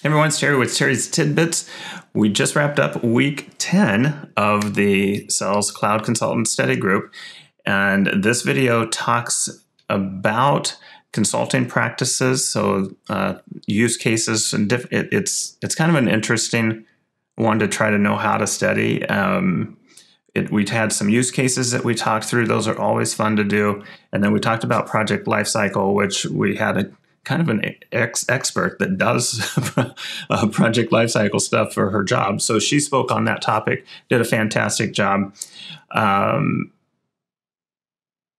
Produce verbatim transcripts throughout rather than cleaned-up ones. Hey everyone, it's Terry with Terry's Tidbits. We just wrapped up week ten of the Sales Cloud Consultant Study Group, and this video talks about consulting practices, so uh, use cases, and diff it, it's it's kind of an interesting one to try to know how to study. Um, it, we had some use cases that we talked through; those are always fun to do, and then we talked about project lifecycle, which we had a kind of an ex expert that does uh, project lifecycle stuff for her job. So she spoke on that topic, did a fantastic job. Um,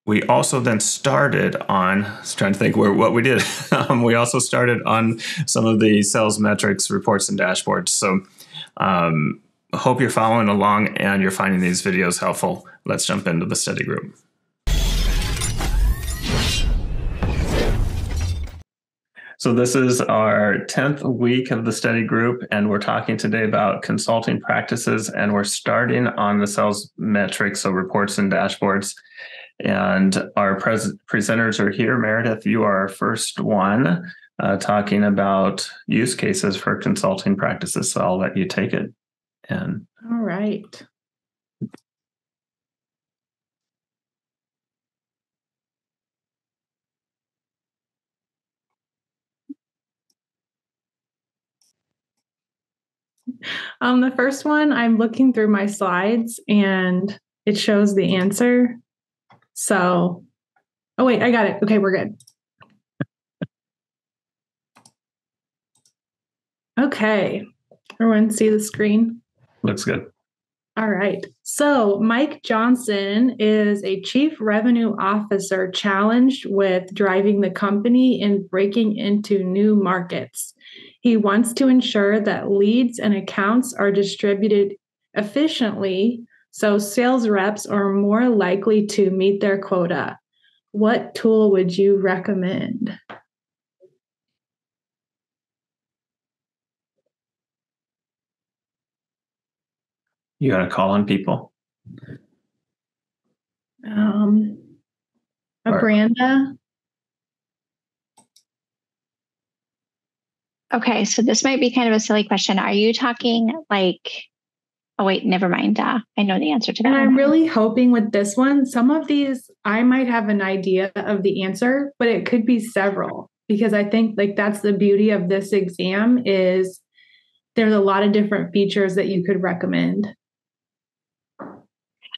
we also then started on, I was trying to think where, what we did. um, we also started on some of the sales metrics, reports, and dashboards. So um, hope you're following along and you're finding these videos helpful. Let's jump into the study group. So this is our tenth week of the study group, and we're talking today about consulting practices, and we're starting on the sales metrics, so reports and dashboards. And our pres presenters are here. Meredith, you are our first one uh, talking about use cases for consulting practices, so I'll let you take it. And all right. Um, the first one, I'm looking through my slides and it shows the answer. So, oh wait, I got it. Okay, we're good. Okay, everyone see the screen? Looks good. All right. So Mike Johnson is a chief revenue officer challenged with driving the company and breaking into new markets. He wants to ensure that leads and accounts are distributed efficiently so sales reps are more likely to meet their quota. What tool would you recommend? You got to call on people. Um, a or Branda. Okay, so this might be kind of a silly question. Are you talking like, oh wait, never mind. Uh, I know the answer to that. And I'm really hoping with this one, some of these, I might have an idea of the answer, but it could be several, because I think like that's the beauty of this exam is there's a lot of different features that you could recommend.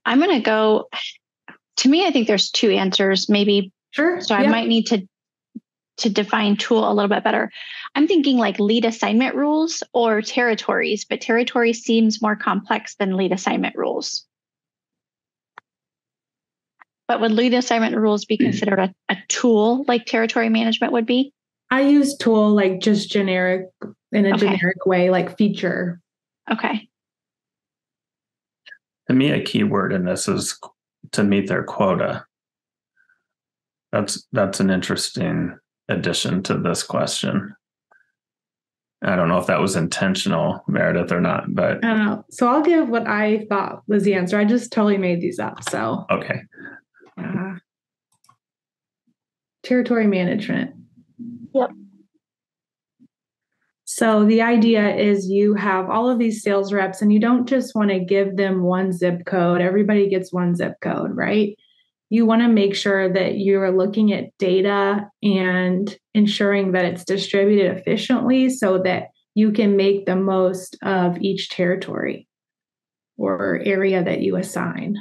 I'm going to go, to me, I think there's two answers maybe. Sure. So yeah. I might need to to define tool a little bit better. I'm thinking like lead assignment rules or territories, but territory seems more complex than lead assignment rules. But would lead assignment rules be considered a, a tool like territory management would be? I use tool like just generic in a okay. generic way, like feature. Okay. To me, a key word in this is to meet their quota. That's, that's an interesting addition to this question. I don't know if that was intentional, Meredith, or not, but I don't know. So I'll give what I thought was the answer. I just totally made these up. So okay. Uh, territory management. Yep. So the idea is you have all of these sales reps and you don't just want to give them one zip code. Everybody gets one zip code, right? You want to make sure that you're looking at data and ensuring that it's distributed efficiently so that you can make the most of each territory or area that you assign.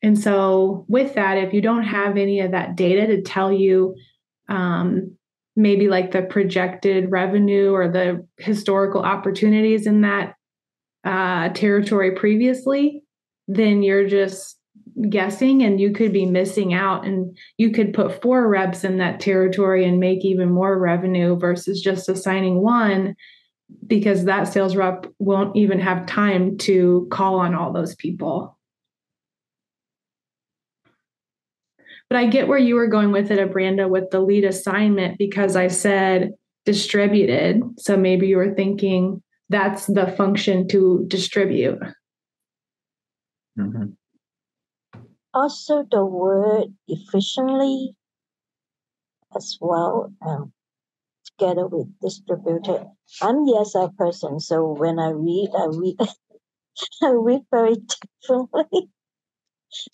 And so with that, if you don't have any of that data to tell you um, maybe like the projected revenue or the historical opportunities in that uh, territory previously, then you're just guessing and you could be missing out, and you could put four reps in that territory and make even more revenue versus just assigning one, because that sales rep won't even have time to call on all those people. But I get where you were going with it, Abranda, with the lead assignment, because I said distributed. So maybe you were thinking that's the function to distribute. Mm-hmm. Also, the word efficiently as well. Um, together with distributed. I'm the S I person, so when I read, I read, I read very differently.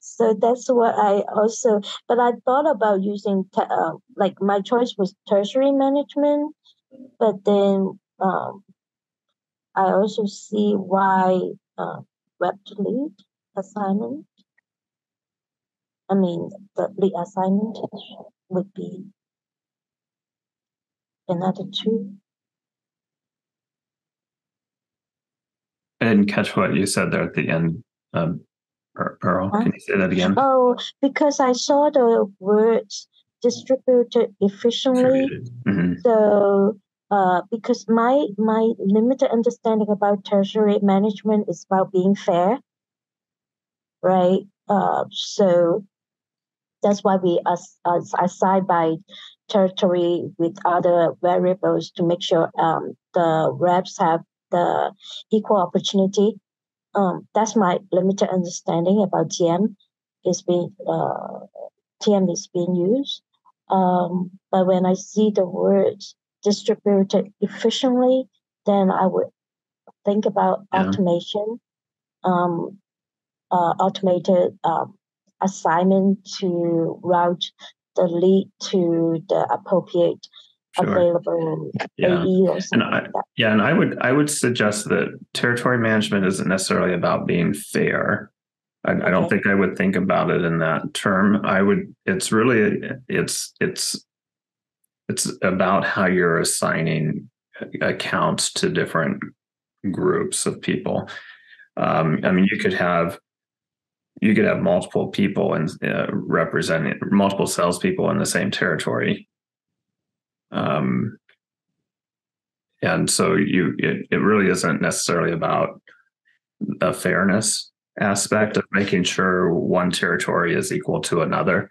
So that's what I also, but I thought about using, te- uh, like my choice was tertiary management, but then um, I also see why uh, web lead assignment, I mean, the lead assignment would be another two. I didn't catch what you said there at the end. Um, Pearl, can you say that again? Oh, because I saw the words distributed efficiently. Mm-hmm. So, uh, because my my limited understanding about tertiary management is about being fair, right? Uh, so that's why we as as aside by territory with other variables to make sure um the reps have the equal opportunity. Um, that's my limited understanding about T M is being uh, T M is being used. Um, but when I see the word distributed efficiently, then I would think about yeah. automation, um, uh, automated um, assignment to route the lead to the appropriate Sure. available yeah. A E or something and I, like that. Yeah, and I would I would suggest that territory management isn't necessarily about being fair. I, okay. I don't think I would think about it in that term. I would. It's really it's it's it's about how you're assigning accounts to different groups of people. Um, I mean, you could have. You could have multiple people and uh, representing multiple salespeople in the same territory. Um, and so you, it, it really isn't necessarily about the fairness aspect of making sure one territory is equal to another.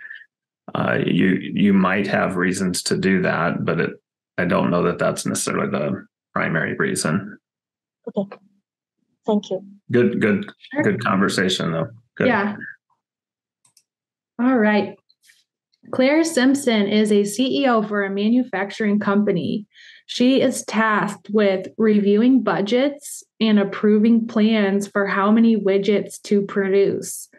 Uh, you, you might have reasons to do that, but it, I don't know that that's necessarily the primary reason. Okay. Thank you. Good, good, sure. good conversation though. Good. Yeah. All right. Claire Simpson is a C E O for a manufacturing company. She is tasked with reviewing budgets and approving plans for how many widgets to produce.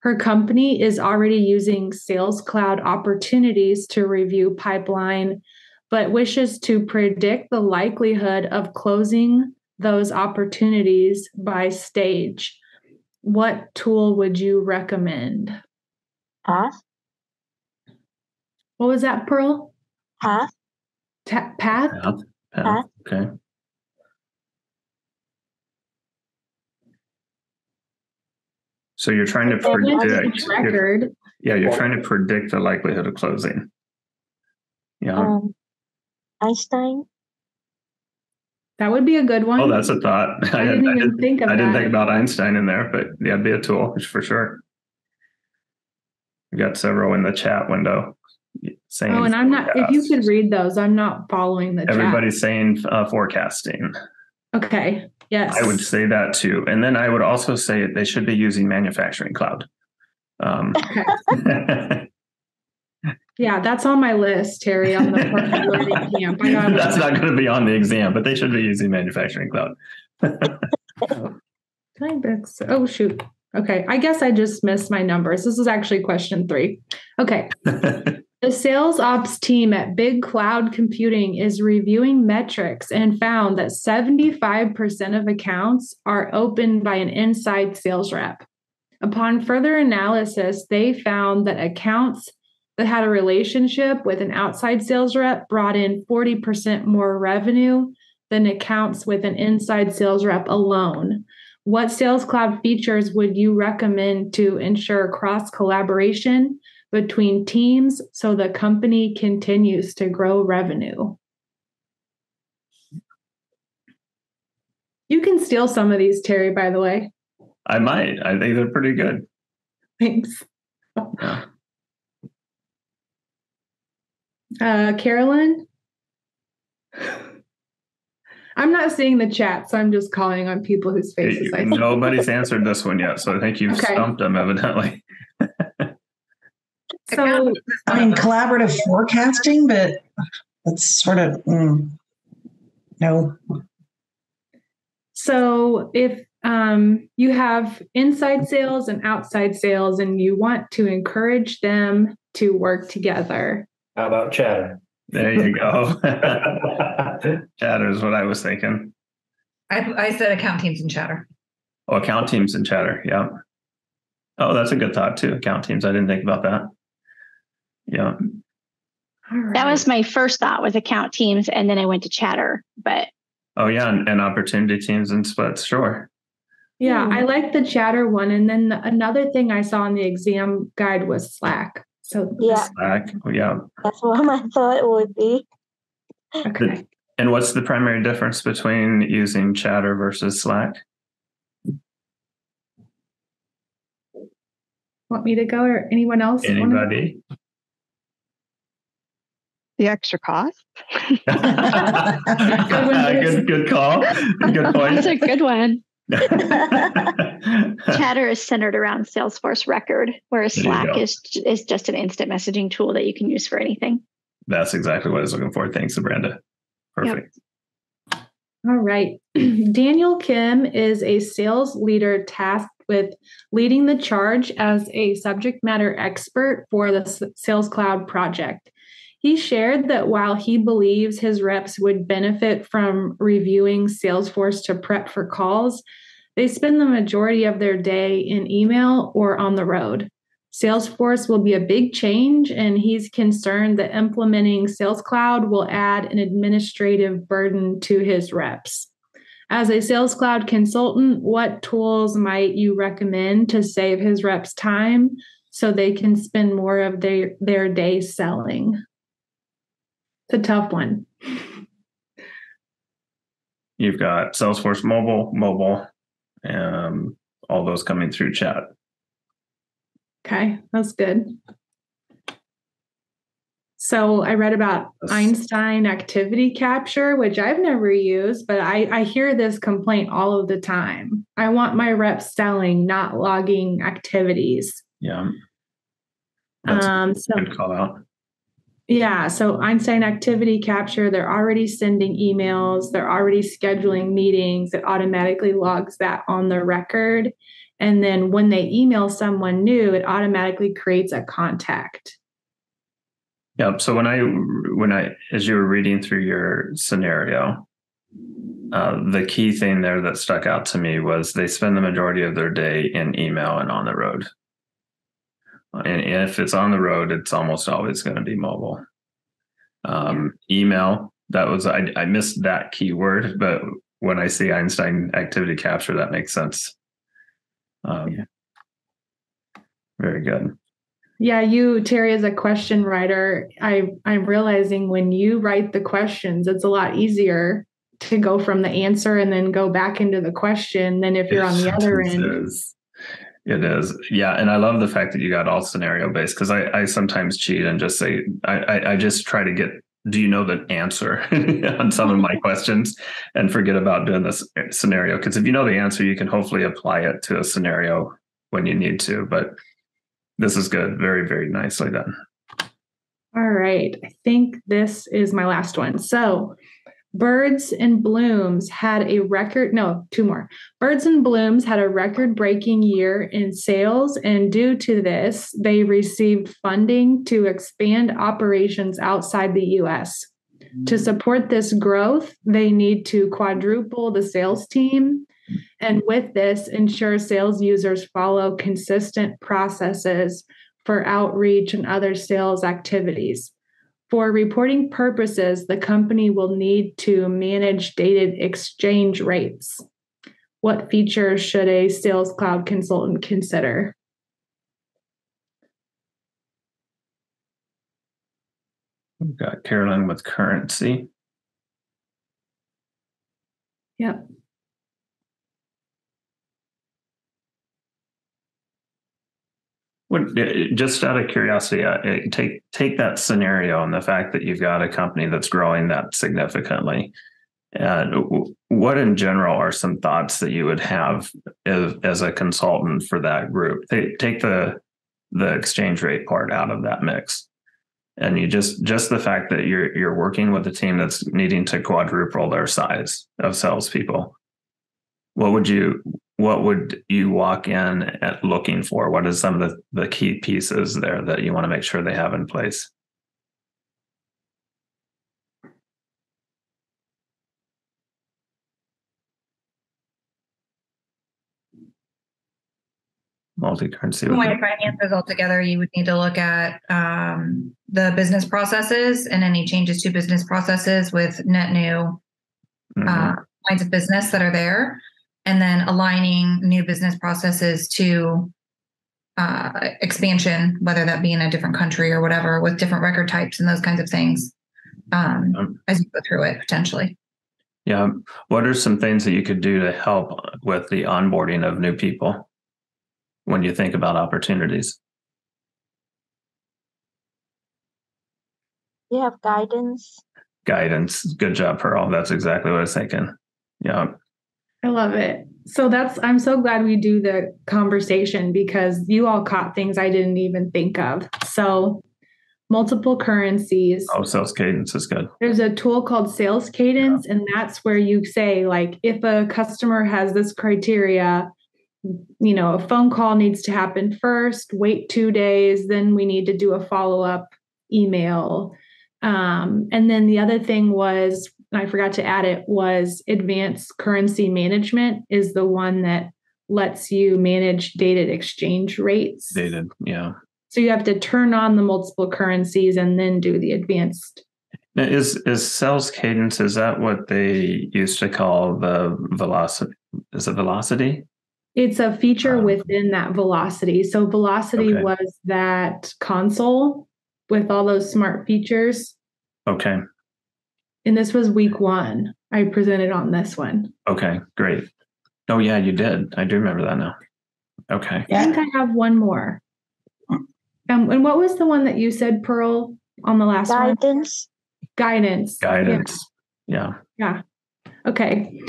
Her company is already using Sales Cloud opportunities to review pipeline, but wishes to predict the likelihood of closing those opportunities by stage. What tool would you recommend? Path. What was that, Pearl? Path. Ta- path? Path. Path. Path. Okay. So you're trying to predict. Record. You're, yeah, you're trying to predict the likelihood of closing. Yeah. Um, Einstein. That would be a good one. Oh, that's a thought. I, I didn't even I didn't, think of I that. I didn't think about Einstein in there, but yeah, it'd be a tool for sure. We've got several in the chat window saying. Oh, and I'm forecasts. Not, if you could read those, I'm not following the Everybody's chat. Everybody's saying uh, forecasting. Okay. Yes. I would say that too. And then I would also say they should be using Manufacturing Cloud. Um, okay. Yeah, that's on my list, Terry, on the perfect camp. I got that's not going to be on the exam, but they should be using Manufacturing Cloud. Oh, shoot. Okay, I guess I just missed my numbers. This is actually question three. Okay. The sales ops team at Big Cloud Computing is reviewing metrics and found that seventy-five percent of accounts are opened by an inside sales rep. Upon further analysis, they found that accounts that had a relationship with an outside sales rep brought in forty percent more revenue than accounts with an inside sales rep alone. What Sales Cloud features would you recommend to ensure cross-collaboration between teams so the company continues to grow revenue? You can steal some of these, Terry, by the way. I might. I think they're pretty good. Thanks. Yeah. Uh, Carolyn, I'm not seeing the chat, so I'm just calling on people whose faces hey, I see. Nobody's answered this one yet, so I think you've okay. stumped them, evidently. so, I mean, collaborative forecasting, but that's sort of, mm, no. So if um, you have inside sales and outside sales and you want to encourage them to work together. How about Chatter? There you go. Chatter is what I was thinking. I, I said account teams and Chatter. Oh, account teams and Chatter. Yeah. Oh, that's a good thought too. Account teams. I didn't think about that. Yeah. All right. That was my first thought was account teams. And then I went to Chatter, but. Oh yeah. And, and opportunity teams and splits. Sure. Yeah. I like the Chatter one. And then the, another thing I saw in the exam guide was Slack. So yeah. Slack. Yeah. That's what I thought it would be. Okay. And what's the primary difference between using Chatter versus Slack? Want me to go or anyone else? Anybody? The extra cost. good, good call. Good point. That's a good one. Chatter is centered around Salesforce record, whereas Slack is is just an instant messaging tool that you can use for anything. That's exactly what I was looking for. Thanks, Brenda. Perfect. Yep. All right. Daniel Kim is a sales leader tasked with leading the charge as a subject matter expert for the Sales Cloud project. He shared that while he believes his reps would benefit from reviewing Salesforce to prep for calls, they spend the majority of their day in email or on the road. Salesforce will be a big change, and he's concerned that implementing Sales Cloud will add an administrative burden to his reps. As a Sales Cloud consultant, what tools might you recommend to save his reps time so they can spend more of their, their day selling? It's a tough one. You've got Salesforce Mobile, mobile, um, all those coming through chat. Okay, that's good. So I read about Einstein activity capture, which I've never used, but I, I hear this complaint all of the time. I want my reps selling, not logging activities. Yeah. That's um, so, a good call out. Yeah. So Einstein activity capture, they're already sending emails. They're already scheduling meetings. It automatically logs that on the record. And then when they email someone new, it automatically creates a contact. Yeah. So when I, when I, as you were reading through your scenario, uh, the key thing there that stuck out to me was they spend the majority of their day in email and on the road. And if it's on the road, it's almost always going to be mobile. Um, email, that was, I, I missed that keyword, but when I see Einstein activity capture, that makes sense. Um, yeah. Very good. Yeah, you, Terry, as a question writer, I, I'm realizing when you write the questions, it's a lot easier to go from the answer and then go back into the question than if you're on the other end. It is. It is. Yeah. And I love the fact that you got all scenario based because I, I sometimes cheat and just say, I, I, I just try to get, do you know the answer on some of my questions and forget about doing this scenario? Because if you know the answer, you can hopefully apply it to a scenario when you need to. But this is good. Very, very nicely done. All right. I think this is my last one. So Birds and Blooms had a record. No, two more. Birds and Blooms had a record-breaking year in sales. And due to this, they received funding to expand operations outside the U S. Mm-hmm. To support this growth, they need to quadruple the sales team. And with this, ensure sales users follow consistent processes for outreach and other sales activities. For reporting purposes, the company will need to manage dated exchange rates. What features should a Sales Cloud consultant consider? We've got Caroline with currency. Yep. Just out of curiosity, take take that scenario and the fact that you've got a company that's growing that significantly. Uh, what in general are some thoughts that you would have as, as a consultant for that group? Take the the exchange rate part out of that mix. And you just just the fact that you're you're working with a team that's needing to quadruple their size of salespeople. What would you what would you walk in at looking for? What is some of the, the key pieces there that you want to make sure they have in place? Multi-currency. When you finance those all together, you would need to look at um, the business processes and any changes to business processes with net new mm-hmm. uh, lines of business that are there, and then aligning new business processes to uh, expansion, whether that be in a different country or whatever, with different record types and those kinds of things um, um, as you go through it potentially. Yeah. What are some things that you could do to help with the onboarding of new people when you think about opportunities? Yeah, guidance. Guidance. Good job, Pearl. That's exactly what I was thinking. Yeah. I love it. So that's, I'm so glad we do the conversation because you all caught things I didn't even think of. So multiple currencies. Oh, sales cadence is good. There's a tool called Sales Cadence, yeah. and that's where you say, like, if a customer has this criteria, you know, a phone call needs to happen first, wait two days, then we need to do a follow-up email. Um, and then the other thing was, I forgot to add it, was advanced currency management is the one that lets you manage dated exchange rates. Dated, yeah. So you have to turn on the multiple currencies and then do the advanced. Now, is is sales cadence, is that what they used to call the velocity? Is it velocity? It's a feature um, within that velocity. So velocity okay. was that console with all those smart features. Okay. And this was week one. I presented on this one. Okay, great. Oh, yeah, you did. I do remember that now. Okay. I think I have one more. Um, and what was the one that you said, Pearl, on the last one? Guidance. Guidance. Guidance. Yeah. Yeah. Okay.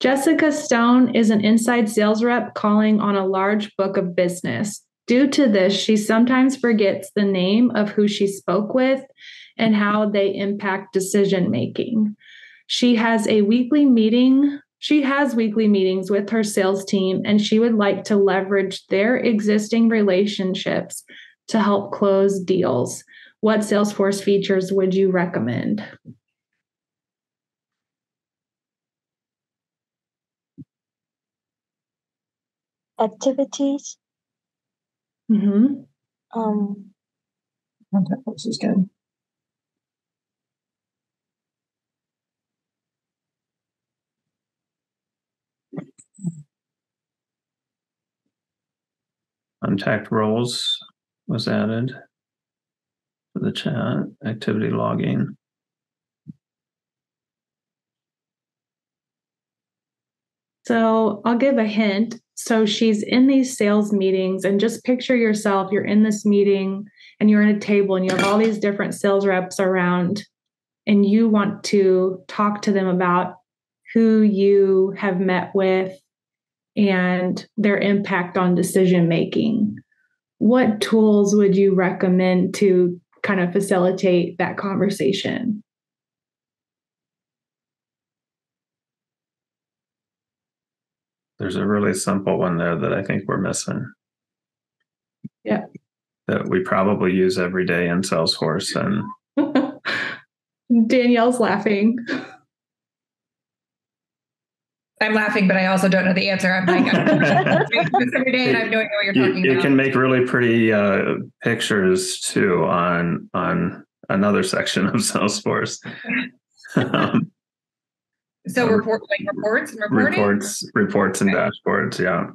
Jessica Stone is an inside sales rep calling on a large book of business. Due to this, she sometimes forgets the name of who she spoke with and how they impact decision-making. She has a weekly meeting. She has weekly meetings with her sales team, and she would like to leverage their existing relationships to help close deals. What Salesforce features would you recommend? Activities. Mm-hmm. Um, contact force is good. Contact roles was added for the chat, activity logging. So I'll give a hint. So she's in these sales meetings, and just picture yourself, you're in this meeting and you're at a table and you have all these different sales reps around, and you want to talk to them about who you have met with and their impact on decision-making. What tools would you recommend to kind of facilitate that conversation? There's a really simple one there that I think we're missing. Yeah. That we probably use every day in Salesforce. And Danielle's laughing. I'm laughing, but I also don't know the answer. I'm like, I do this every day and I have no idea what you're talking you, you about. You can make really pretty uh, pictures too on, on another section of Salesforce. um, So report, like reports and reporting? Reports, reports and okay. dashboards, yeah.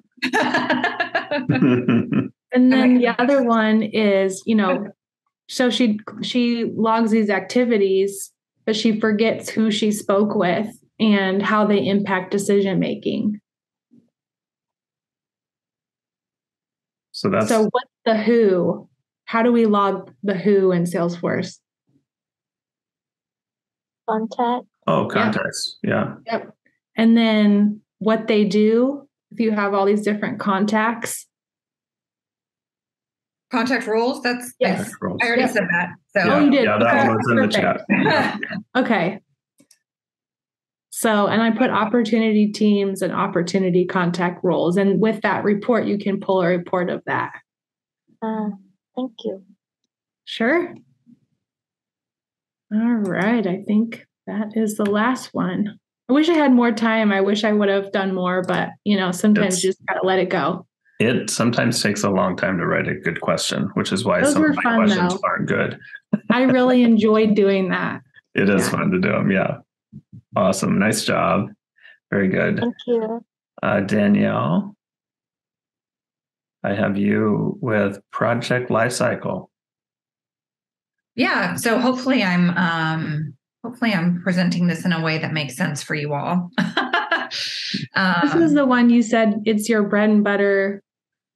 And then oh the other one is, you know, so she she logs these activities, but she forgets who she spoke with and how they impact decision-making. So that's... So what's the who? How do we log the who in Salesforce? Contact. Oh, contacts. Yeah. yeah. Yep. And then what they do, if you have all these different contacts. Contact rules? That's yes. Nice. Rules. I already yep. said that. So. Yeah. Oh, you did? Yeah, that was in the chat. Yeah. Okay. So, and I put opportunity teams and opportunity contact roles. And with that report, you can pull a report of that. Uh, thank you. Sure. All right. I think that is the last one. I wish I had more time. I wish I would have done more, but you know, sometimes it's, you just gotta let it go. It sometimes takes a long time to write a good question, which is why Those some of my fun, questions though. aren't good. I really enjoyed doing that. It yeah. is fun to do them. Yeah. Awesome. Nice job. Very good. Thank you. Uh, Danielle, I have you with Project Lifecycle. Yeah. So hopefully I'm, um, hopefully I'm presenting this in a way that makes sense for you all. um, this is the one you said it's your bread and butter.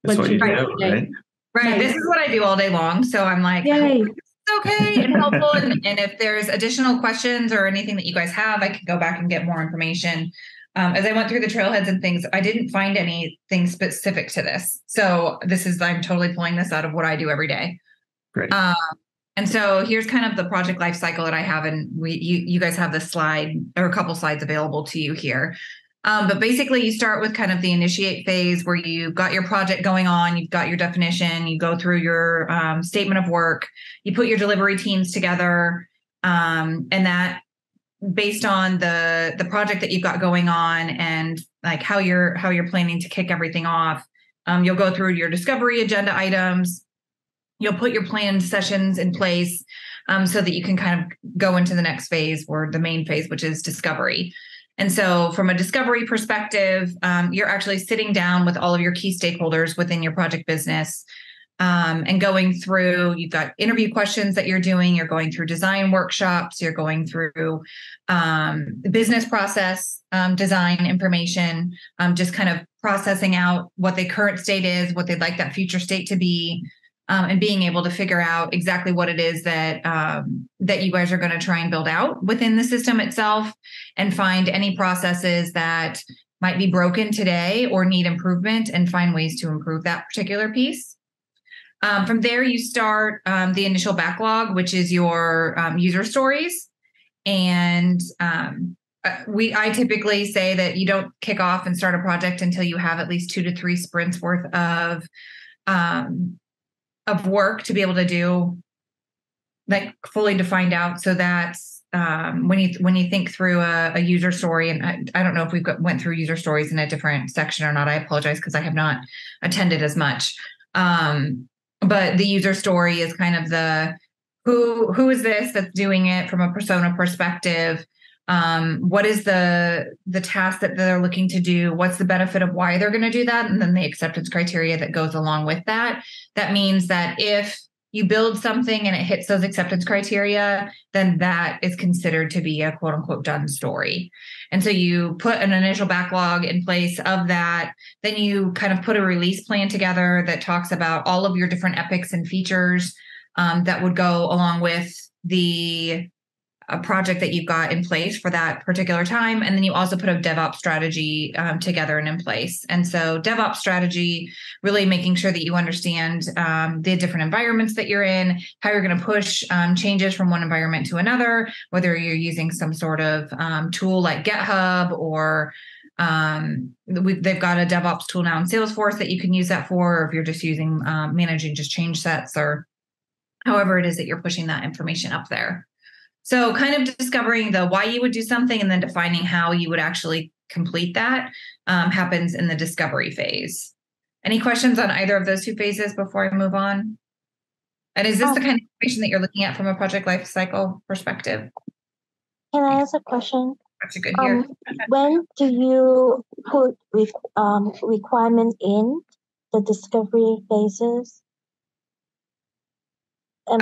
That's what you do, right? Right. This is what I do all day long. So I'm like, yay. Okay and helpful. And, and if there's additional questions or anything that you guys have, I can go back and get more information. Um, as I went through the trailheads and things, I didn't find anything specific to this. So this is, I'm totally pulling this out of what I do every day. Great. Um, and so here's kind of the project life cycle that I have. And we, you, you guys have this slide or a couple slides available to you here. Um, but basically, you start with kind of the initiate phase where you've got your project going on, you've got your definition, you go through your um, statement of work, you put your delivery teams together, um, and that based on the the project that you've got going on and like how you're how you're planning to kick everything off, um, you'll go through your discovery agenda items, you'll put your planned sessions in place um, so that you can kind of go into the next phase or the main phase, which is discovery. And so from a discovery perspective, um, you're actually sitting down with all of your key stakeholders within your project business um, and going through, you've got interview questions that you're doing, you're going through design workshops, you're going through um, business process, um, design information, um, just kind of processing out what the current state is, what they'd like that future state to be, um, and being able to figure out exactly what it is that um, that you guys are going to try and build out within the system itself and find any processes that might be broken today or need improvement and find ways to improve that particular piece. Um, from there, you start um, the initial backlog, which is your um, user stories. And um, we, I typically say that you don't kick off and start a project until you have at least two to three sprints worth of um of work to be able to do, like fully defined out. So that's um, when you when you think through a, a user story, and I, I don't know if we've got, went through user stories in a different section or not. I apologize because I have not attended as much. Um, but the user story is kind of the who who is this that's doing it from a persona perspective. Um, what is the the task that they're looking to do? What's the benefit of why they're going to do that? And then the acceptance criteria that goes along with that. That means that if you build something and it hits those acceptance criteria, then that is considered to be a quote unquote done story. And so you put an initial backlog in place of that. Then you kind of put a release plan together that talks about all of your different epics and features um, that would go along with the a project that you've got in place for that particular time. And then you also put a DevOps strategy um, together and in place. And so DevOps strategy, really making sure that you understand um, the different environments that you're in, how you're going to push um, changes from one environment to another, whether you're using some sort of um, tool like GitHub or um, we, they've got a DevOps tool now in Salesforce that you can use that for, or if you're just using um, managing just change sets or however it is that you're pushing that information up there. So kind of discovering the why you would do something and then defining how you would actually complete that um, happens in the discovery phase. Any questions on either of those two phases before I move on? And is this oh. the kind of information that you're looking at from a project life cycle perspective? Can I ask a question? That's a good um, year. When do you put re- um, requirement in the discovery phases? Um,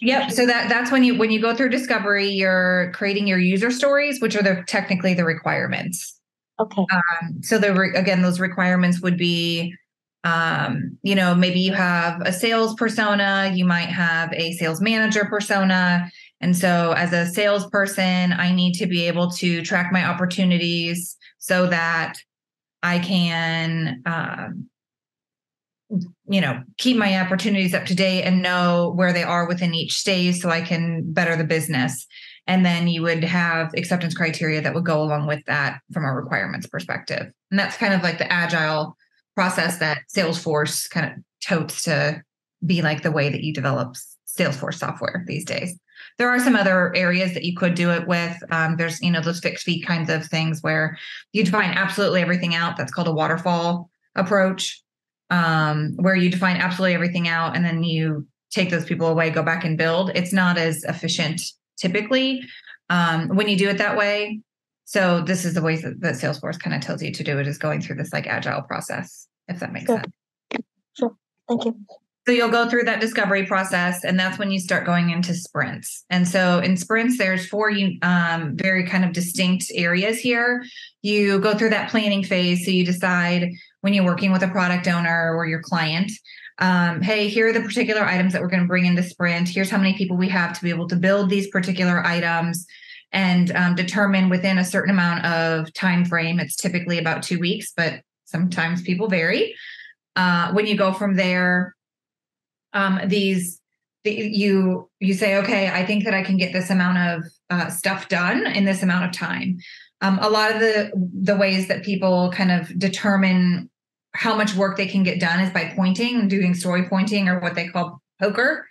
yep. So that, that's when you, when you go through discovery, you're creating your user stories, which are the, technically the requirements. Okay. Um, so the, re, again, those requirements would be, um, you know, maybe you have a sales persona, you might have a sales manager persona. And so as a salesperson, I need to be able to track my opportunities so that I can, um, you know, keep my opportunities up to date and know where they are within each stage so I can better the business. And then you would have acceptance criteria that would go along with that from a requirements perspective. And that's kind of like the agile process that Salesforce kind of totes to be like the way that you develop Salesforce software these days. There are some other areas that you could do it with. Um, there's, you know, those fixed fee kinds of things where you define absolutely everything out. That's called a waterfall approach, um, where you define absolutely everything out and then you take those people away, go back and build. It's not as efficient typically um, when you do it that way. So this is the way that, that Salesforce kind of tells you to do it, is going through this like agile process, if that makes sense. Sure. Thank you. So you'll go through that discovery process, and that's when you start going into sprints. And so in sprints, there's four um, very kind of distinct areas here. You go through that planning phase. So you decide when you're working with a product owner or your client, um, hey, here are the particular items that we're going to bring into sprint. Here's how many people we have to be able to build these particular items, and um, determine within a certain amount of time frame. It's typically about two weeks, but sometimes people vary. Uh, when you go from there, Um, these, the, you you say, okay, I think that I can get this amount of uh, stuff done in this amount of time. Um, a lot of the the ways that people kind of determine how much work they can get done is by pointing, doing story pointing, or what they call poker,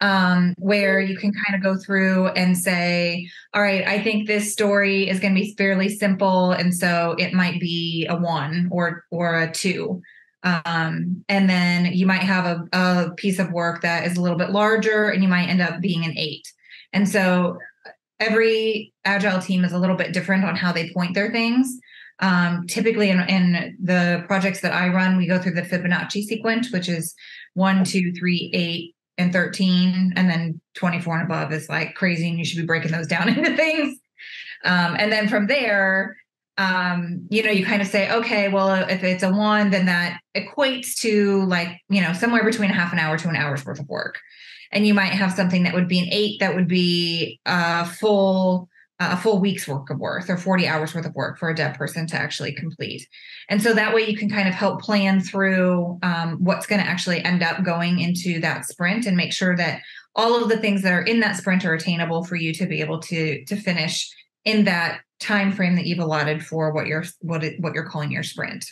um, where you can kind of go through and say, all right, I think this story is going to be fairly simple, and so it might be a one or or a two. Um, and then you might have a, a piece of work that is a little bit larger, and you might end up being an eight. And so every agile team is a little bit different on how they point their things. Um, typically in, in the projects that I run, we go through the Fibonacci sequence, which is one, two, three, eight, and thirteen. And then twenty-four and above is like crazy, and you should be breaking those down into things. Um, and then from there, Um, you know, you kind of say, okay, well, if it's a one, then that equates to like, you know, somewhere between half an hour to an hour's worth of work. And you might have something that would be an eight, that would be a full, a full week's work of work, or forty hours worth of work for a dev person to actually complete. And so that way you can kind of help plan through um, what's going to actually end up going into that sprint, and make sure that all of the things that are in that sprint are attainable for you to be able to, to finish in that time frame that you've allotted for what you're what it, what you're calling your sprint.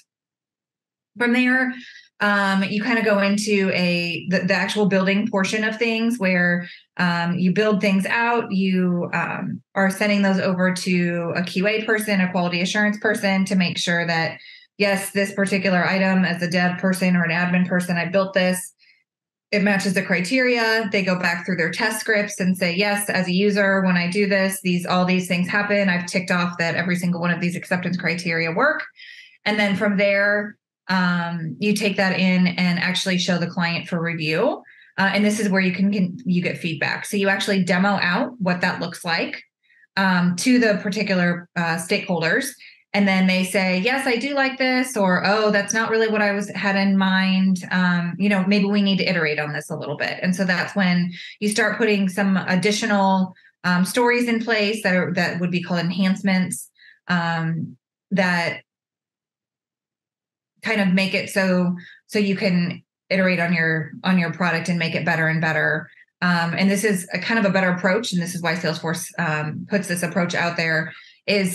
From there, um, you kind of go into a the, the actual building portion of things, where um, you build things out. You um, are sending those over to a Q A person, a quality assurance person, to make sure that yes, this particular item, as a dev person or an admin person, I built this. It matches the criteria. They go back through their test scripts and say, yes, as a user, when I do this, these all these things happen. I've ticked off that every single one of these acceptance criteria work. And then from there, um, you take that in and actually show the client for review. Uh, and this is where you can, can you get feedback. So you actually demo out what that looks like um, to the particular uh, stakeholders. And then they say, yes, I do like this, or, oh, that's not really what I was had in mind. Um, you know, maybe we need to iterate on this a little bit. And so that's when you start putting some additional um, stories in place that are, that would be called enhancements, um, that kind of make it so so you can iterate on your on your product and make it better and better. Um, and this is a kind of a better approach. And this is why Salesforce um, puts this approach out there, is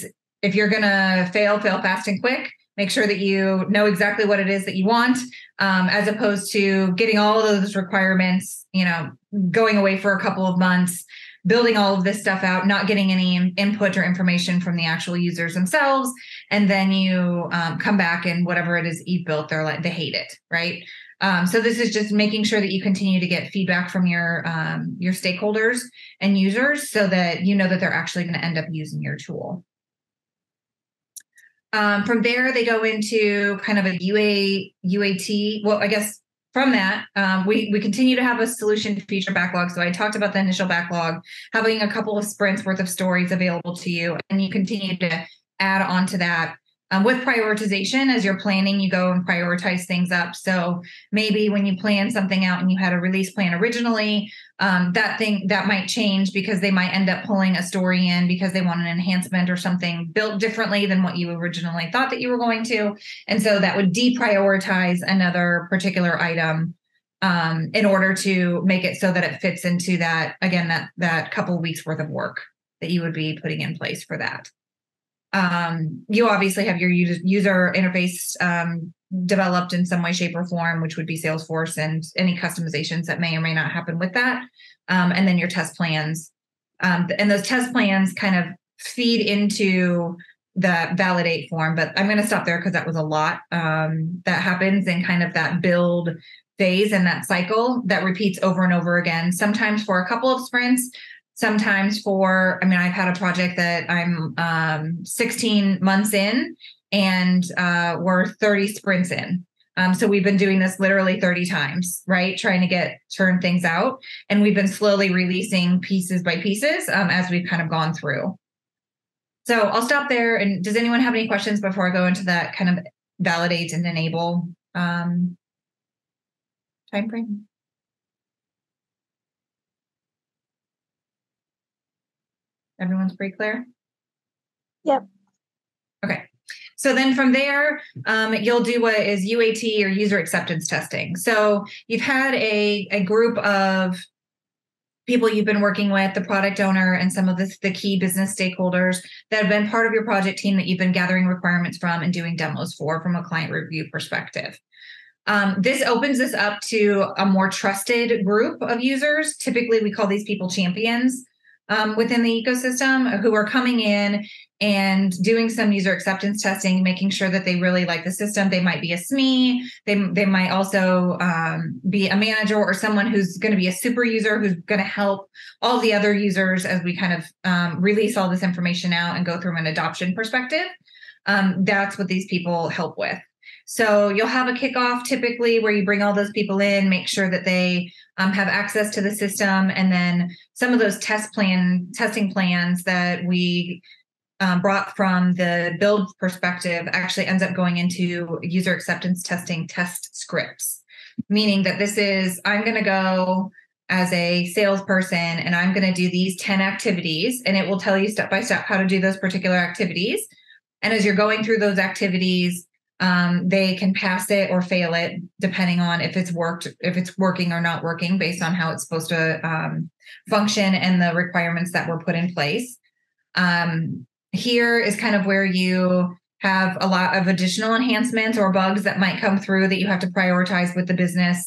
if you're going to fail, fail fast and quick. Make sure that you know exactly what it is that you want, um, as opposed to getting all of those requirements, you know, going away for a couple of months, building all of this stuff out, not getting any input or information from the actual users themselves. And then you um, come back and whatever it is you've built, they're like, they hate it, right? Um, so this is just making sure that you continue to get feedback from your um, your stakeholders and users, so that you know that they're actually going to end up using your tool. Um, from there, they go into kind of a U A, U A T. Well, I guess from that, um, we, we continue to have a solution feature backlog. So I talked about the initial backlog, having a couple of sprints worth of stories available to you, and you continue to add on to that Um, with prioritization, as you're planning, you go and prioritize things up. So maybe when you plan something out and you had a release plan originally, um, that thing that might change because they might end up pulling a story in because they want an enhancement or something built differently than what you originally thought that you were going to. And so that would deprioritize another particular item um, in order to make it so that it fits into that, again, that, that couple weeks worth of work that you would be putting in place for that. Um, you obviously have your user, user interface um, developed in some way, shape, or form, which would be Salesforce and any customizations that may or may not happen with that. Um, and then your test plans. Um, and those test plans kind of feed into the validate form. But I'm going to stop there because that was a lot um, that happens in kind of that build phase and that cycle that repeats over and over again, sometimes for a couple of sprints. Sometimes for, I mean, I've had a project that I'm um, sixteen months in and uh, we're thirty sprints in. Um, so we've been doing this literally thirty times, right? Trying to get, turn things out. And we've been slowly releasing pieces by pieces um, as we've kind of gone through. So I'll stop there. And does anyone have any questions before I go into that kind of validate and enable um, timeframe? Everyone's pretty clear? Yep. Okay. So then from there, um, you'll do what is U A T or user acceptance testing. So you've had a, a group of people you've been working with, the product owner and some of the, the key business stakeholders that have been part of your project team that you've been gathering requirements from and doing demos for from a client review perspective. Um, this opens this up to a more trusted group of users. Typically, we call these people champions. Um, within the ecosystem who are coming in and doing some user acceptance testing, making sure that they really like the system. They might be a S M E. They, they might also um, be a manager or someone who's going to be a super user who's going to help all the other users as we kind of um, release all this information out and go through an adoption perspective. Um, that's what these people help with. So you'll have a kickoff typically where you bring all those people in, make sure that they um, have access to the system. And then some of those test plan testing plans that we um, brought from the build perspective actually ends up going into user acceptance testing test scripts, meaning that this is, I'm going to go as a salesperson and I'm going to do these ten activities, and it will tell you step by step how to do those particular activities. And as you're going through those activities, Um, they can pass it or fail it depending on if it's worked, if it's working or not working based on how it's supposed to um, function and the requirements that were put in place. Um, here is kind of where you have a lot of additional enhancements or bugs that might come through that you have to prioritize with the business.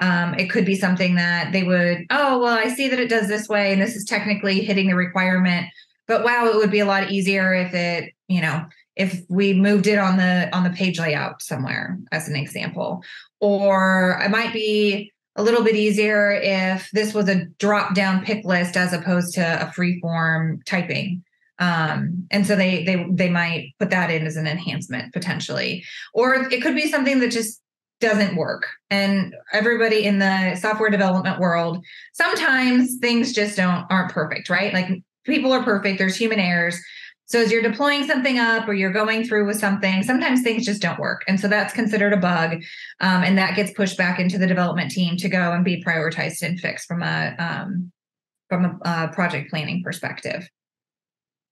Um, it could be something that they would, oh, well, I see that it does this way and this is technically hitting the requirement, but wow, it would be a lot easier if it, you know, if we moved it on the on the page layout somewhere, as an example. Or it might be a little bit easier if this was a drop-down pick list as opposed to a free-form typing. Um, and so they they they might put that in as an enhancement potentially. Or it could be something that just doesn't work. And everybody in the software development world, sometimes things just don't aren't perfect, right? Like people are perfect, there's human errors. So as you're deploying something up or you're going through with something, sometimes things just don't work. And so that's considered a bug. Um, and that gets pushed back into the development team to go and be prioritized and fixed from a, um, from a uh, project planning perspective.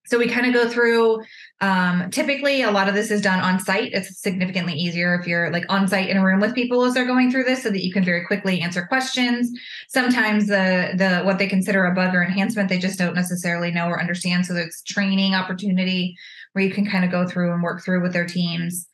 So we kind of go through, um, typically a lot of this is done on site. It's significantly easier if you're like on site in a room with people as they're going through this so that you can very quickly answer questions. Sometimes the, the, what they consider a bug or enhancement, they just don't necessarily know or understand. So there's training opportunity where you can kind of go through and work through with their teams.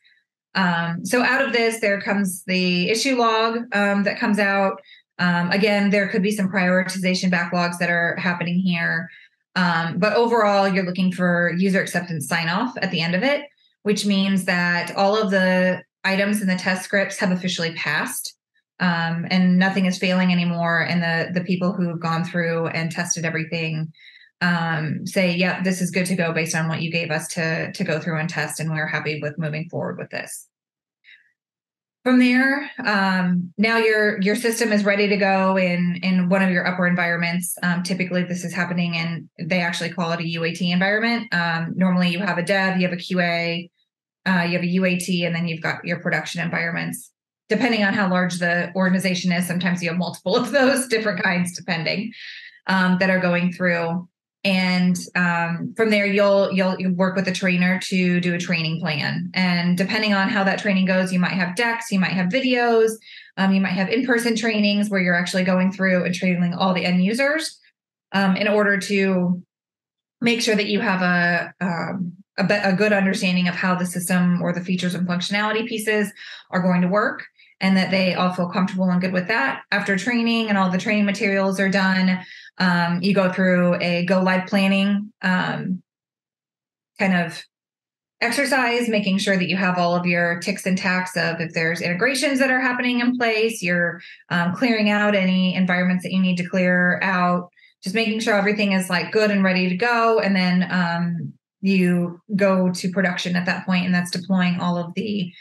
Um, so out of this, there comes the issue log um, that comes out. Um, again, there could be some prioritization backlogs that are happening here. Um, but overall, you're looking for user acceptance sign-off at the end of it, which means that all of the items in the test scripts have officially passed um, and nothing is failing anymore. And the, the people who have gone through and tested everything um, say, yep, this is good to go based on what you gave us to, to go through and test. And we're happy with moving forward with this. From there, um, now your your system is ready to go in, in one of your upper environments. Um, typically, this is happening in, they actually call it a U A T environment. Um, normally, you have a dev, you have a Q A, uh, you have a U A T, and then you've got your production environments. Depending on how large the organization is, sometimes you have multiple of those different kinds, depending, um, that are going through. And um, from there, you'll, you'll you'll work with a trainer to do a training plan. And depending on how that training goes, you might have decks, you might have videos, um, you might have in-person trainings where you're actually going through and training all the end users um, in order to make sure that you have a, um, a, be- a good understanding of how the system or the features and functionality pieces are going to work, and that they all feel comfortable and good with that. After training and all the training materials are done, um, you go through a go live planning um, kind of exercise, making sure that you have all of your ticks and tacks of if there's integrations that are happening in place, you're um, clearing out any environments that you need to clear out, just making sure everything is like good and ready to go. And then um, you go to production at that point, and that's deploying all of the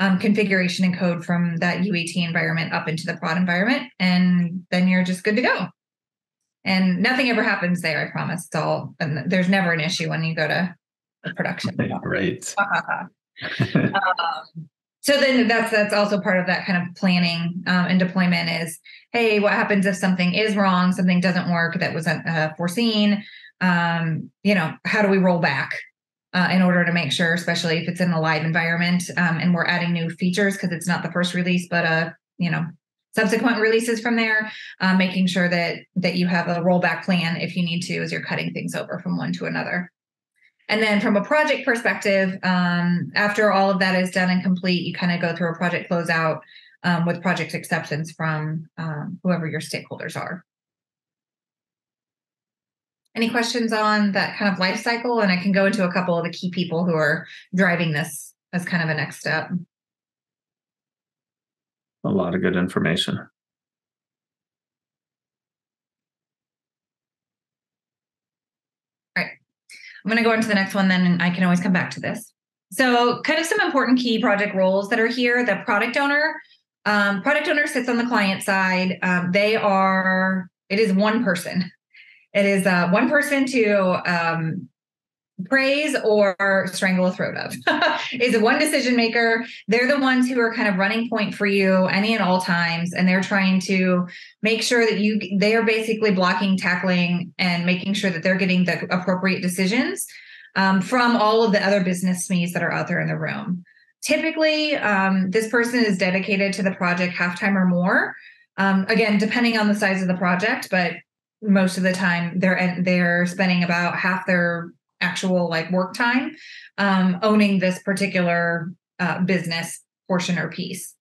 Um, configuration and code from that U A T environment up into the prod environment, and then you're just good to go. And nothing ever happens there, I promise. It's all, and there's never an issue when you go to production. Right. um, so then that's that's also part of that kind of planning um, and deployment is, hey, what happens if something is wrong, something doesn't work that wasn't uh, foreseen? Um, you know, how do we roll back? Uh, in order to make sure, especially if it's in a live environment um, and we're adding new features because it's not the first release, but, uh, you know, subsequent releases from there, uh, making sure that that you have a rollback plan if you need to as you're cutting things over from one to another. And then from a project perspective, um, after all of that is done and complete, you kind of go through a project closeout um, with project acceptance from um, whoever your stakeholders are. Any questions on that kind of life cycle? And I can go into a couple of the key people who are driving this as kind of a next step. A lot of good information. All right. I'm going to go into the next one then, and I can always come back to this. So kind of some important key project roles that are here. The product owner. Um, product owner sits on the client side. Um, they are, it is one person. It is uh, one person to um, praise or strangle a throat of. Is one decision maker. They're the ones who are kind of running point for you any and all times. And they're trying to make sure that you, they are basically blocking, tackling, and making sure that they're getting the appropriate decisions um, from all of the other business S M Es that are out there in the room. Typically, um, this person is dedicated to the project halftime or more. Um, again, depending on the size of the project, but most of the time they're they're spending about half their actual like work time um, owning this particular uh, business portion or piece.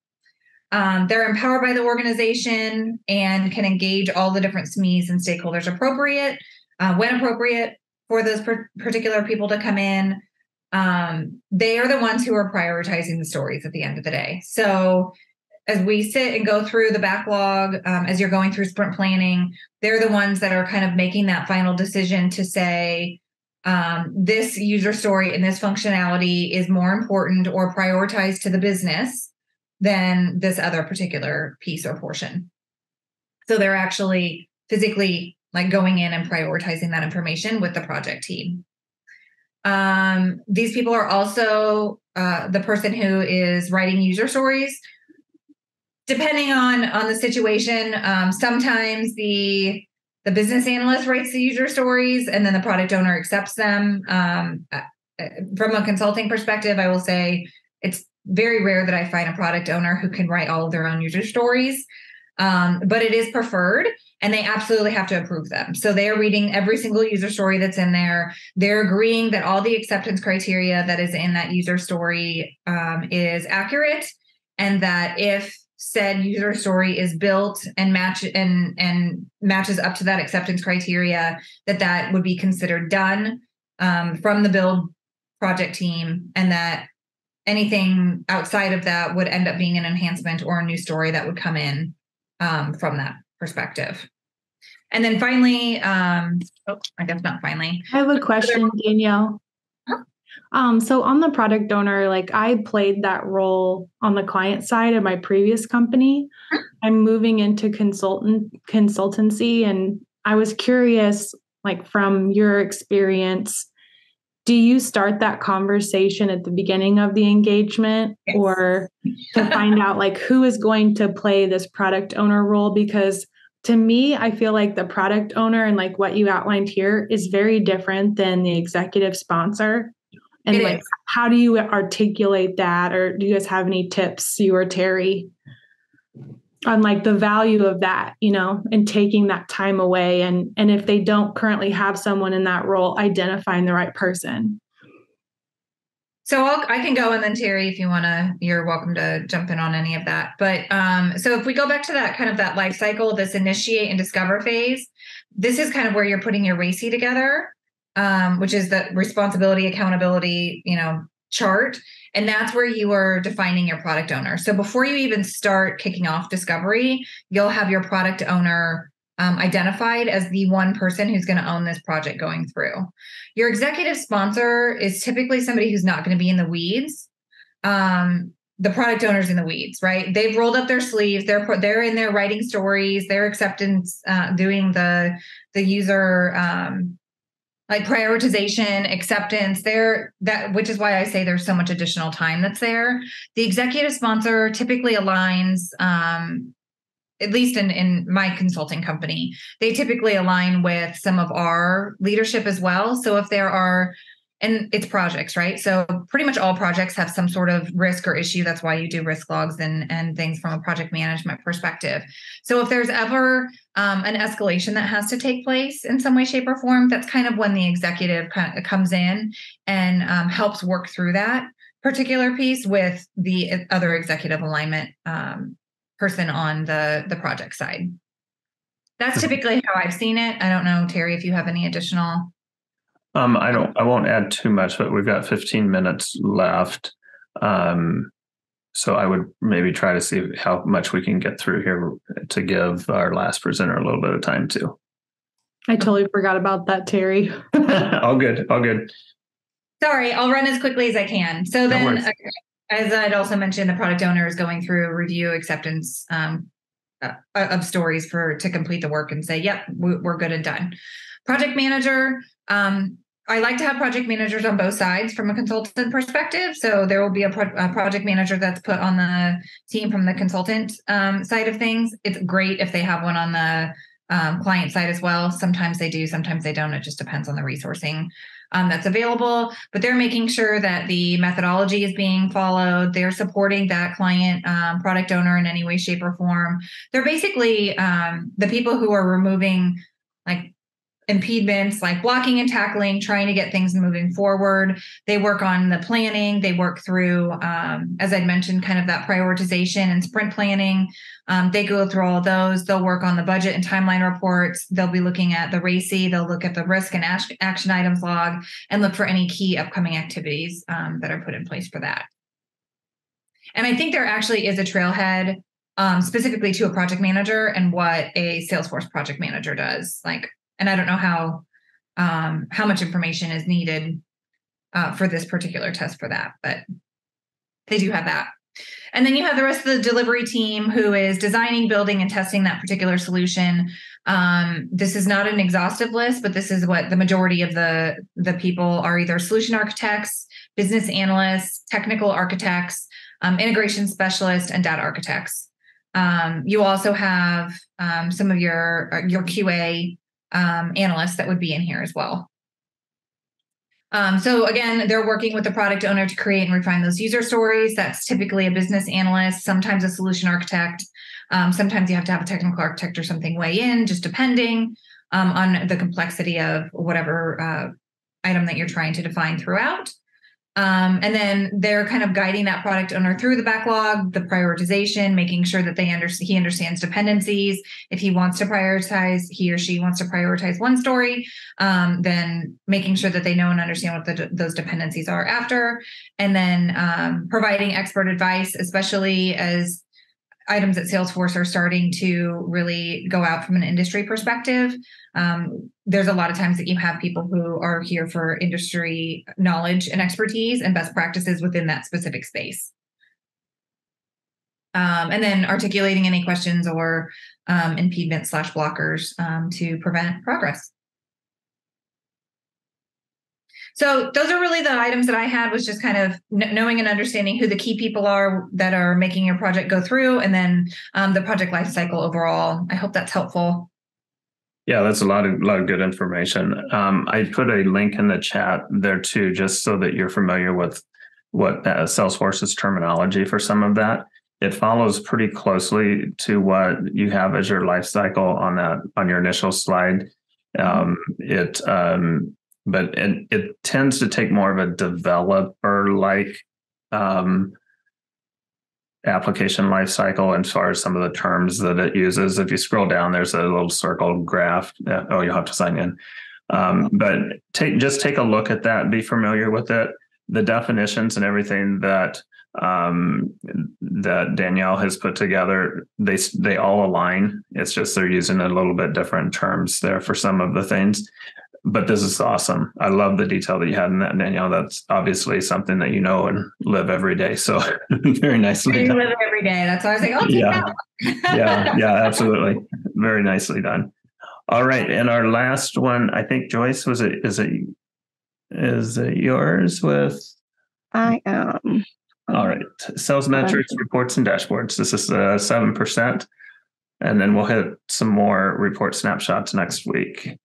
Um, they're empowered by the organization and can engage all the different S M Es and stakeholders appropriate uh, when appropriate for those per- particular people to come in. Um, they are the ones who are prioritizing the stories at the end of the day. So as we sit and go through the backlog, um, as you're going through sprint planning, they're the ones that are kind of making that final decision to say, um, this user story and this functionality is more important or prioritized to the business than this other particular piece or portion. So they're actually physically like going in and prioritizing that information with the project team. Um, these people are also uh, the person who is writing user stories. Depending on, on the situation, um, sometimes the the business analyst writes the user stories and then the product owner accepts them. Um, from a consulting perspective, I will say it's very rare that I find a product owner who can write all of their own user stories, um, but it is preferred and they absolutely have to approve them. So they are reading every single user story that's in there. They're agreeing that all the acceptance criteria that is in that user story um, is accurate, and that if said user story is built and match and and matches up to that acceptance criteria, that that would be considered done um, from the build project team, and that anything outside of that would end up being an enhancement or a new story that would come in um, from that perspective. And then finally, um, oh, I guess not finally. I have a question, Danielle. Um, so on the product owner, like I played that role on the client side of my previous company. I'm moving into consultant consultancy, and I was curious, like from your experience, do you start that conversation at the beginning of the engagement yes. or to find out like who is going to play this product owner role? Because to me, I feel like the product owner and like what you outlined here is very different than the executive sponsor. And it like, is. How do you articulate that? Or do you guys have any tips, you or Terry, on like the value of that, you know, and taking that time away? And, and if they don't currently have someone in that role, identifying the right person. So I'll, I can go. And then Terry, if you want to, you're welcome to jump in on any of that. But um, so if we go back to that kind of that life cycle, this initiate and discover phase, this is kind of where you're putting your R A C I together, um, which is the responsibility, accountability, you know, chart. And that's where you are defining your product owner. So before you even start kicking off discovery, you'll have your product owner um, identified as the one person who's going to own this project going through. Your executive sponsor is typically somebody who's not going to be in the weeds. Um, the product owner's in the weeds, right? They've rolled up their sleeves. They're they're in there writing stories. They're acceptance, uh, doing the the user um like prioritization, acceptance there, that, which is why I say there's so much additional time that's there. The executive sponsor typically aligns, um, at least in, in my consulting company, they typically align with some of our leadership as well. So if there are, and it's projects, right? So pretty much all projects have some sort of risk or issue. That's why you do risk logs and, and things from a project management perspective. So if there's ever um, an escalation that has to take place in some way, shape, or form, that's kind of when the executive kind of comes in and um, helps work through that particular piece with the other executive alignment um, person on the, the project side. That's typically how I've seen it. I don't know, Terry, if you have any additional... Um, I don't, I won't add too much, but we've got fifteen minutes left. Um, so I would maybe try to see how much we can get through here to give our last presenter a little bit of time too. I totally forgot about that, Terry. All good. All good. Sorry. I'll run as quickly as I can. So then, okay, as I'd also mentioned, the product owner is going through review acceptance, um, uh, of stories for, to complete the work and say, yep, we're good and done. Project manager. Um, I like to have project managers on both sides from a consultant perspective. So there will be a, pro- a project manager that's put on the team from the consultant um, side of things. It's great if they have one on the um, client side as well. Sometimes they do, sometimes they don't. It just depends on the resourcing um, that's available. But they're making sure that the methodology is being followed. They're supporting that client um, product owner in any way, shape, or form. They're basically um, the people who are removing like impediments, like blocking and tackling, trying to get things moving forward. They work on the planning. They work through, um, as I mentioned, kind of that prioritization and sprint planning. Um, they go through all those. They'll work on the budget and timeline reports. They'll be looking at the R A C I. They'll look at the risk and action items log and look for any key upcoming activities um, that are put in place for that. And I think there actually is a trailhead um, specifically to a project manager and what a Salesforce project manager does. Like, and I don't know how um, how much information is needed uh, for this particular test for that, but they do have that. And then you have the rest of the delivery team who is designing, building, and testing that particular solution. Um, this is not an exhaustive list, but this is what the majority of the, the people are either solution architects, business analysts, technical architects, um, integration specialists, and data architects. Um, you also have um, some of your, your Q A Um, analysts that would be in here as well. Um, so again, they're working with the product owner to create and refine those user stories. That's typically a business analyst, sometimes a solution architect. Um, sometimes you have to have a technical architect or something weigh in, just depending um, on the complexity of whatever uh, item that you're trying to define throughout. Um, and then they're kind of guiding that product owner through the backlog, the prioritization, making sure that they under- he understands dependencies. If he wants to prioritize, he or she wants to prioritize one story, um, then making sure that they know and understand what the, those dependencies are after. And then um, providing expert advice, especially as items at Salesforce are starting to really go out from an industry perspective. Um, there's a lot of times that you have people who are here for industry knowledge and expertise and best practices within that specific space. Um, and then articulating any questions or um, impediments slash blockers um, to prevent progress. So those are really the items that I had, was just kind of knowing and understanding who the key people are that are making your project go through, and then um, the project lifecycle overall. I hope that's helpful. Yeah, that's a lot of lot of good information. Um, I put a link in the chat there too, just so that you're familiar with what uh, Salesforce's terminology for some of that. It follows pretty closely to what you have as your life cycle on that on your initial slide. Um, it um, but it, it tends to take more of a developer-like um, application life cycle as far as some of the terms that it uses. If you scroll down, there's a little circle graph. Oh, you'll have to sign in. Um, but take just take a look at that. Be familiar with it. The definitions and everything that um, that Danielle has put together, they they all align. It's just they're using a little bit different terms there for some of the things. But this is awesome. I love the detail that you had in that, Danielle. That's obviously something that you know and live every day. So very nicely done. You live every day. That's why I was like, oh, yeah, yeah, yeah, absolutely. Very nicely done. All right, and our last one, I think Joyce, was it? Is it? Is it yours with? I am. All right. Sales metrics, reports, and dashboards. This is uh, seven percent. And then we'll hit some more report snapshots next week.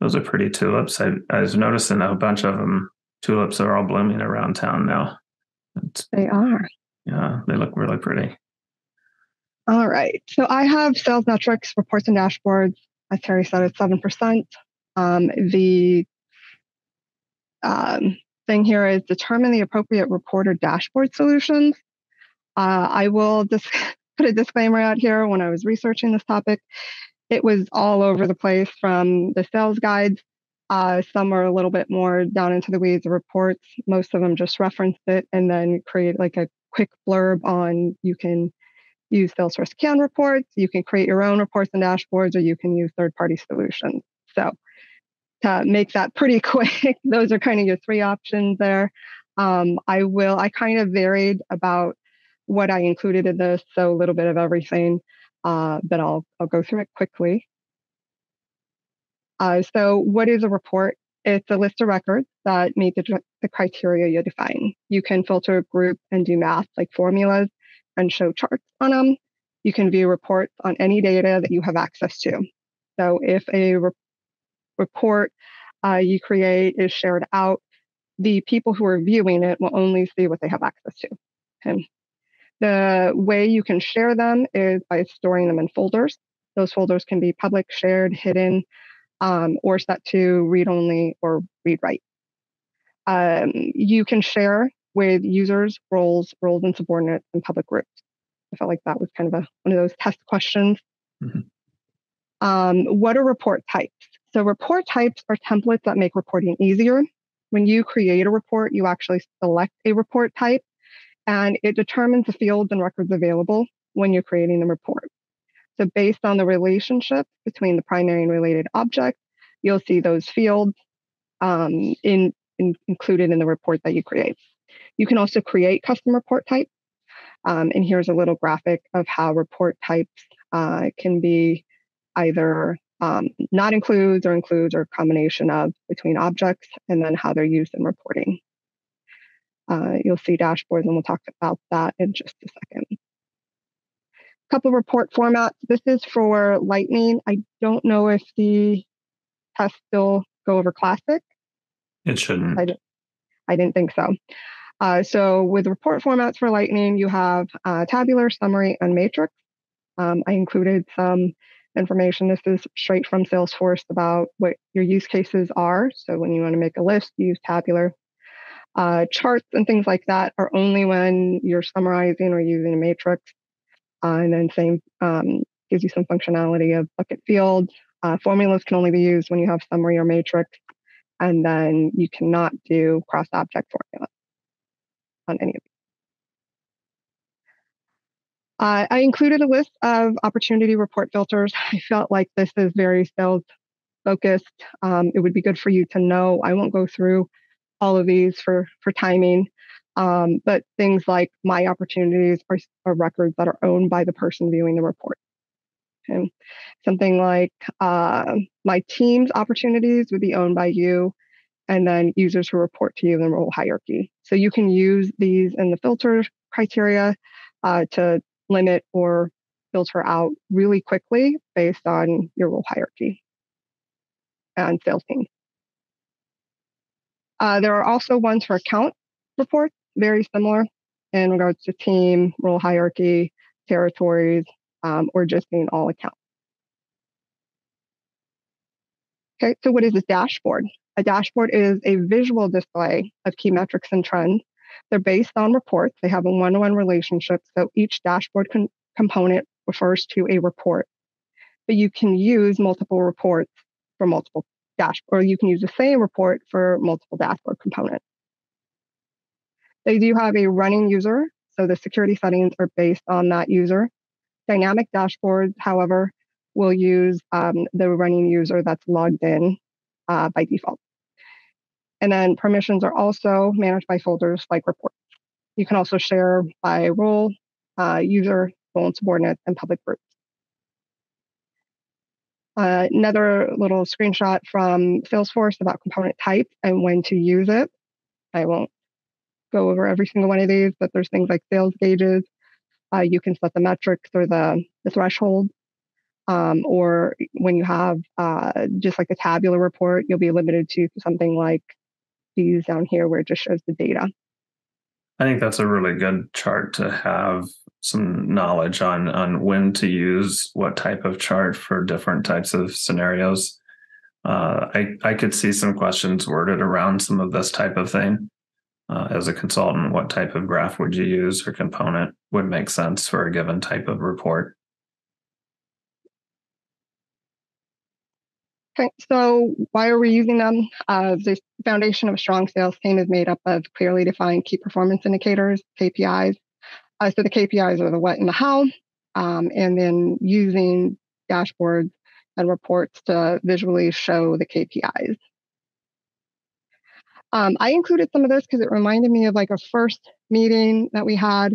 Those are pretty tulips. I, I was noticing a bunch of them. Tulips are all blooming around town now. It's, they are. Yeah, they look really pretty. All right. So I have sales metrics, reports, and dashboards. As Terry said, it's seven percent. Um, the um, thing here is determine the appropriate report or dashboard solutions. Uh, I will just put a disclaimer out here. When I was researching this topic, it was all over the place, from the sales guides. Uh, some are a little bit more down into the weeds of reports. Most of them just referenced it and then create like a quick blurb on, you can use Salesforce C A N reports, you can create your own reports and dashboards, or you can use third-party solutions. So to make that pretty quick, those are kind of your three options there. Um, I will, I kind of varied about what I included in this, so a little bit of everything, uh, but I'll, I'll go through it quickly. Uh, so what is a report? It's a list of records that meet the, the criteria you define. You can filter, group, and do math like formulas, and show charts on them. You can view reports on any data that you have access to. So if a re report uh, you create is shared out, the people who are viewing it will only see what they have access to. Okay. The way you can share them is by storing them in folders. Those folders can be public, shared, hidden, um, or set to read-only or read-write. Um, you can share with users, roles, roles and subordinates, and public groups. I felt like that was kind of a, one of those test questions. Mm-hmm. Um, what are report types? So report types are templates that make reporting easier. When you create a report, you actually select a report type, and it determines the fields and records available when you're creating the report. So based on the relationship between the primary and related objects, you'll see those fields um, in, in, included in the report that you create. You can also create custom report types. Um, and here's a little graphic of how report types uh, can be either um, not includes or includes, or a combination of between objects, and then how they're used in reporting. Uh, you'll see dashboards, and we'll talk about that in just a second. A couple report formats. This is for Lightning. I don't know if the tests still go over Classic. It shouldn't. I, I didn't think so. Uh, so with report formats for Lightning, you have uh, tabular, summary, and matrix. Um, I included some information. This is straight from Salesforce about what your use cases are. So when you want to make a list, you use tabular. Uh, charts and things like that are only when you're summarizing or using a matrix. Uh, and then same um, gives you some functionality of bucket fields. Uh, formulas can only be used when you have summary or matrix. And then you cannot do cross-object formulas on any of these. Uh, I included a list of opportunity report filters. I felt like this is very sales focused. Um, it would be good for you to know. I won't go through all of these for, for timing, um, but things like my opportunities are, are records that are owned by the person viewing the report. And something like uh, my team's opportunities would be owned by you, and then users who report to you in the role hierarchy. So you can use these in the filter criteria uh, to limit or filter out really quickly based on your role hierarchy and sales team. Uh, there are also ones for account reports, very similar in regards to team, role hierarchy, territories, um, or just in all accounts. Okay, so what is a dashboard? A dashboard is a visual display of key metrics and trends. They're based on reports. They have a one-to-one relationship. So each dashboard con- component refers to a report. But you can use multiple reports for multiple dashboard, or you can use the same report for multiple dashboard components. They do have a running user, so the security settings are based on that user. Dynamic dashboards, however, will use um, the running user that's logged in uh, by default. And then permissions are also managed by folders like reports. You can also share by role, uh, user, role and subordinates, and public groups. Uh, another little screenshot from Salesforce about component types and when to use it. I won't go over every single one of these, but there's things like sales gauges. Uh, you can set the metrics or the, the threshold. Um, or when you have uh, just like a tabular report, you'll be limited to something like these down here where it just shows the data. I think that's a really good chart to have some knowledge on, on when to use what type of chart for different types of scenarios. Uh, I, I could see some questions worded around some of this type of thing. Uh, as a consultant, what type of graph would you use or component would make sense for a given type of report? Okay, so why are we using them? Uh, the foundation of a strong sales team is made up of clearly defined key performance indicators, K P Is. Uh, so the K P Is are the what and the how, um, and then using dashboards and reports to visually show the K P Is. Um, I included some of this because it reminded me of like a first meeting that we had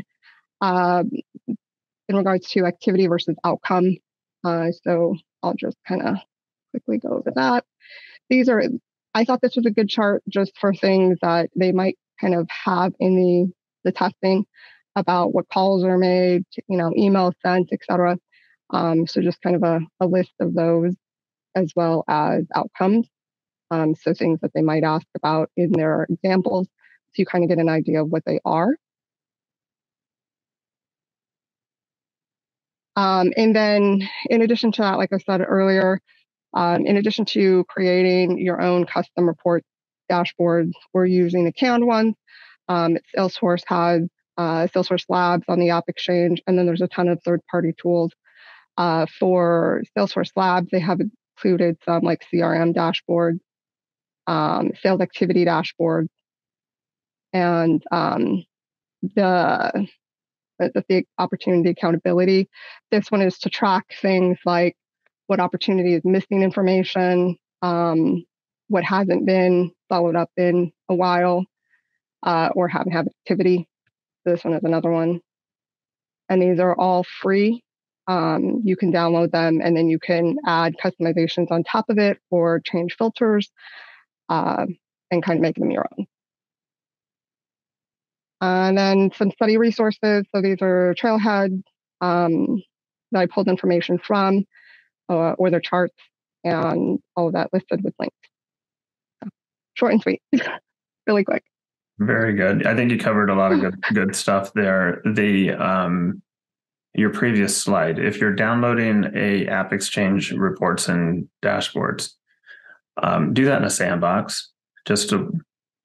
uh, in regards to activity versus outcome. Uh, so I'll just kind of quickly go over that. These are, I thought this was a good chart just for things that they might kind of have in the, the testing about what calls are made, you know, email sent, et cetera. Um, so just kind of a, a list of those as well as outcomes. Um, so things that they might ask about in their examples, so you kind of get an idea of what they are. Um, and then in addition to that, like I said earlier, Um, in addition to creating your own custom report dashboards, we're using the canned ones. Um, Salesforce has uh, Salesforce Labs on the App Exchange, and then there's a ton of third-party tools. Uh, for Salesforce Labs, they have included some like C R M dashboards, um, sales activity dashboards, and um, the, the, the opportunity accountability. This one is to track things like what opportunity is missing information, um, what hasn't been followed up in a while, uh, or haven't had activity. This one is another one. And these are all free. Um, you can download them, and then you can add customizations on top of it or change filters uh, and kind of make them your own. And then some study resources. So these are trailheads um, that I pulled information from. Uh, or their charts, and all of that listed with links. So, short and sweet, really quick. Very good. I think you covered a lot of good, good stuff there. The um, your previous slide, if you're downloading a App Exchange reports and dashboards, um, do that in a sandbox. Just a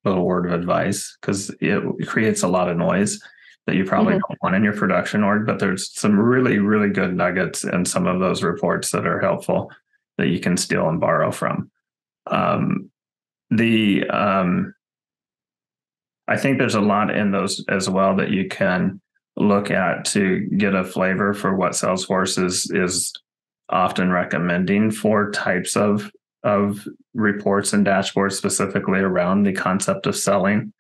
little word of advice, because it creates a lot of noise that you probably mm-hmm. don't want in your production org, but there's some really, really good nuggets in some of those reports that are helpful that you can steal and borrow from. Um, the um, I think there's a lot in those as well that you can look at to get a flavor for what Salesforce is is often recommending for types of of reports and dashboards specifically around the concept of selling.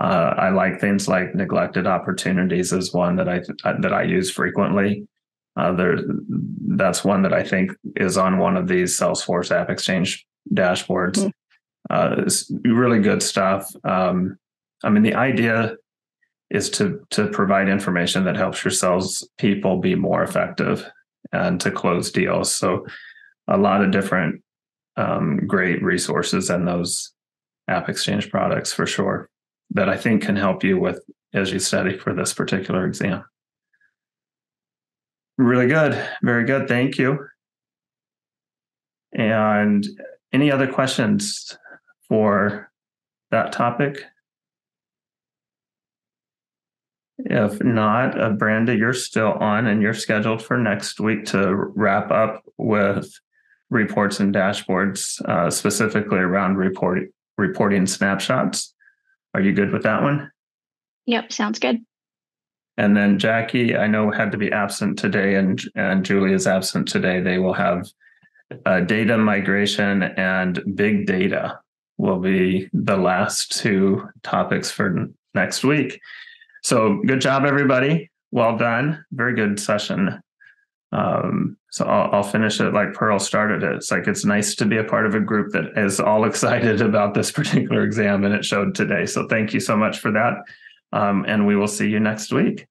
Uh, I like things like neglected opportunities is one that I that I use frequently. Uh, there, that's one that I think is on one of these Salesforce App Exchange dashboards. Mm-hmm. Uh, it's really good stuff. Um, I mean, the idea is to to provide information that helps your sales people be more effective and to close deals. So, a lot of different um, great resources in those App Exchange products for sure that I think can help you with as you study for this particular exam. Really good. Very good. Thank you. And any other questions for that topic? If not, uh, Brenda, you're still on and you're scheduled for next week to wrap up with reports and dashboards, uh, specifically around report, reporting snapshots. Are you good with that one? Yep, sounds good. And then Jackie, I know had to be absent today, and, and Julie is absent today. They will have uh, data migration and big data will be the last two topics for n- next week. So good job, everybody. Well done. Very good session. Um, so I'll, I'll finish it like Pearl started it. It's like it's nice to be a part of a group that is all excited about this particular exam, and it showed today. So thank you so much for that. Um, and we will see you next week.